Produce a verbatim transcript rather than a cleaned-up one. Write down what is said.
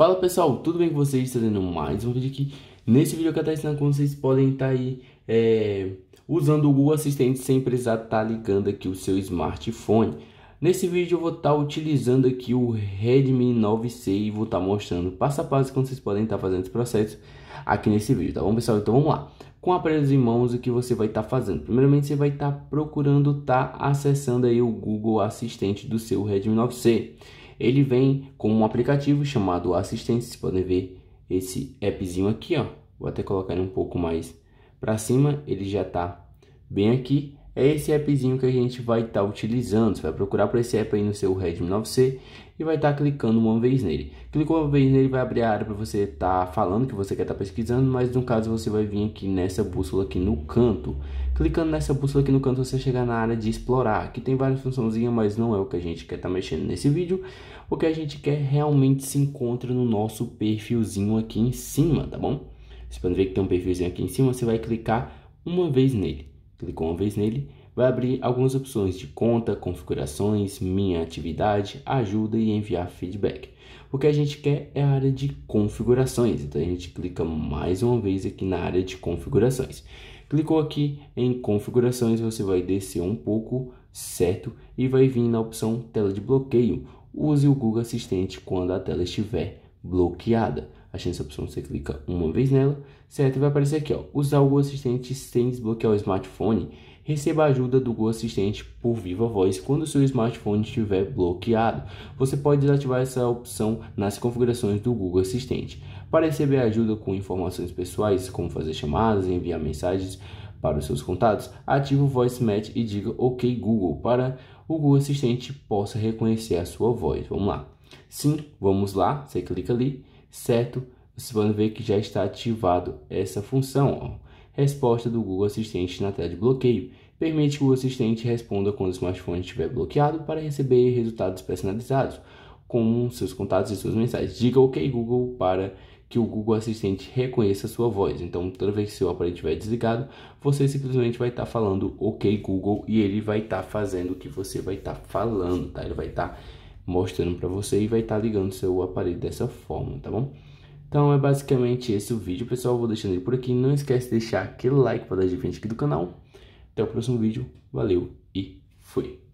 Fala pessoal, tudo bem com vocês? Trazendo mais um vídeo aqui. Nesse vídeo que eu estou ensinando como vocês podem estar aí é, usando o Google Assistente sem precisar estar ligando aqui o seu smartphone. Nesse vídeo eu vou estar utilizando aqui o Redmi nove C e vou estar mostrando passo a passo como vocês podem estar fazendo esse processo aqui nesse vídeo, tá bom pessoal? Então vamos lá. Com o aparelho em mãos, o que você vai estar fazendo? Primeiramente você vai estar procurando, tá acessando aí o Google Assistente do seu Redmi nove C. Ele vem com um aplicativo chamado Assistente, vocês podem ver esse appzinho aqui, ó. Vou até colocar ele um pouco mais para cima, ele já tá bem aqui. É esse appzinho que a gente vai estar utilizando. Você vai procurar por esse app aí no seu Redmi nove C e vai estar clicando uma vez nele. Clicou uma vez nele, vai abrir a área para você estar falando que você quer estar pesquisando, mas no caso você vai vir aqui nessa bússola aqui no canto. Clicando nessa bússola aqui no canto, você chegar na área de explorar. Aqui tem várias funçãozinhas, mas não é o que a gente quer estar mexendo nesse vídeo. O que a gente quer realmente se encontra no nosso perfilzinho aqui em cima, tá bom? Você pode ver que tem um perfilzinho aqui em cima, você vai clicar uma vez nele. Clicou uma vez nele, vai abrir algumas opções de conta, configurações, minha atividade, ajuda e enviar feedback. O que a gente quer é a área de configurações, então a gente clica mais uma vez aqui na área de configurações. Clicou aqui em configurações, você vai descer um pouco, certo? E vai vir na opção tela de bloqueio. Use o Google Assistente quando a tela estiver bloqueada. Achando essa opção, você clica uma vez nela, certo? E vai aparecer aqui, ó, usar o Google Assistente sem desbloquear o smartphone. Receba a ajuda do Google Assistente por viva voz quando o seu smartphone estiver bloqueado. Você pode desativar essa opção nas configurações do Google Assistente. Para receber ajuda com informações pessoais, como fazer chamadas, enviar mensagens para os seus contatos, ative o Voice Match e diga OK Google para o Google Assistente possa reconhecer a sua voz. Vamos lá. Sim, vamos lá. Você clica ali. Certo, vocês vão ver que já está ativado essa função, ó. Resposta do Google Assistente na tela de bloqueio. Permite que o Assistente responda quando o smartphone estiver bloqueado para receber resultados personalizados, como seus contatos e suas mensagens. Diga OK Google para que o Google Assistente reconheça a sua voz. Então, toda vez que seu aparelho estiver desligado, você simplesmente vai estar falando OK Google e ele vai estar fazendo o que você vai estar falando, tá? Ele vai estar mostrando para você e vai estar tá ligando seu aparelho dessa forma, tá bom? Então é basicamente esse o vídeo, pessoal. Eu vou deixando ele por aqui. Não esquece de deixar aquele like para dar de frente aqui do canal. Até o próximo vídeo. Valeu e fui!